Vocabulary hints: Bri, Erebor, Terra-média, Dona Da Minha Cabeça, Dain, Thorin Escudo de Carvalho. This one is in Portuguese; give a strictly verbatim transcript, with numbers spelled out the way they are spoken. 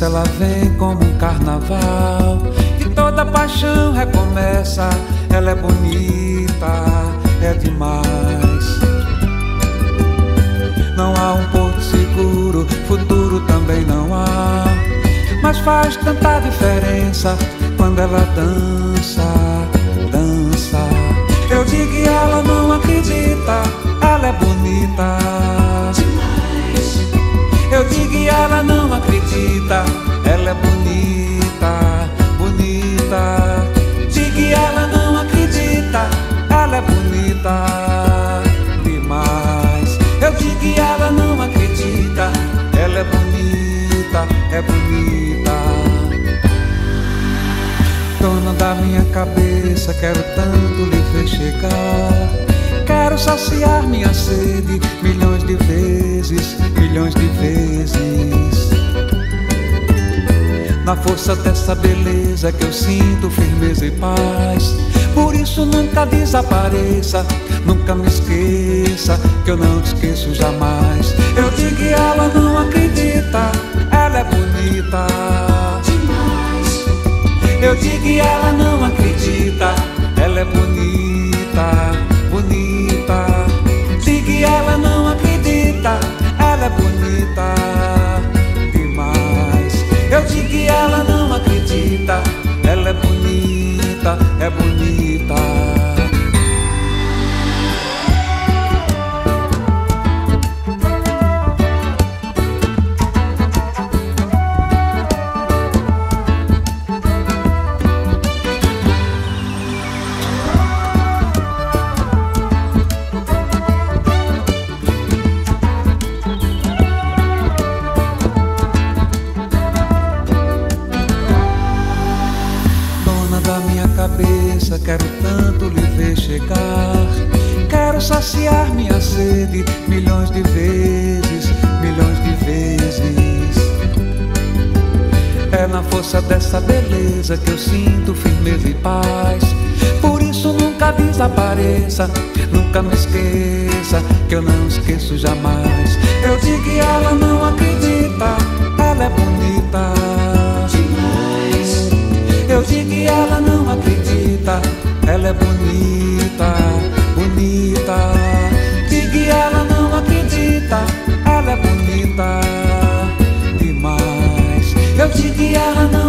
doença ela vem como um carnaval, e toda paixão recomeça. Ela é bonita, é demais. Não há um porto seguro, futuro também não há, mas faz tanta diferença quando ela dança, dança. Eu digo que ela não acredita, ela é bonita demais. Eu digo que ela não acredita, ela é bonita, bonita. Digo que ela não acredita, ela é bonita demais. Eu digo que ela não acredita, ela é bonita, é bonita. Dona da minha cabeça, quero tanto lhe ver chegar. Quero saciar minha sede milhões de vezes, milhões de vezes. Na força dessa beleza que eu sinto firmeza e paz. Por isso nunca desapareça, nunca me esqueça, que eu não te esqueço jamais. Eu digo que ela não acredita, ela é bonita. Eu digo que ela não acredita, ela é bonita, bonita. Digo que ela não acredita, ela é bonita demais. Eu digo que ela não acredita, ela é bonita, é bonita. Quero tanto lhe ver chegar. Quero saciar minha sede milhões de vezes, milhões de vezes. É na força dessa beleza que eu sinto firmeza e paz. Por isso nunca desapareça, nunca me esqueça, que eu não esqueço jamais. Eu digo que ela não acredita, ela é bonita demais. Eu digo que ela não acredita, ela é bonita, bonita. Digo que ela não acredita, ela é bonita demais. Eu digo que ela não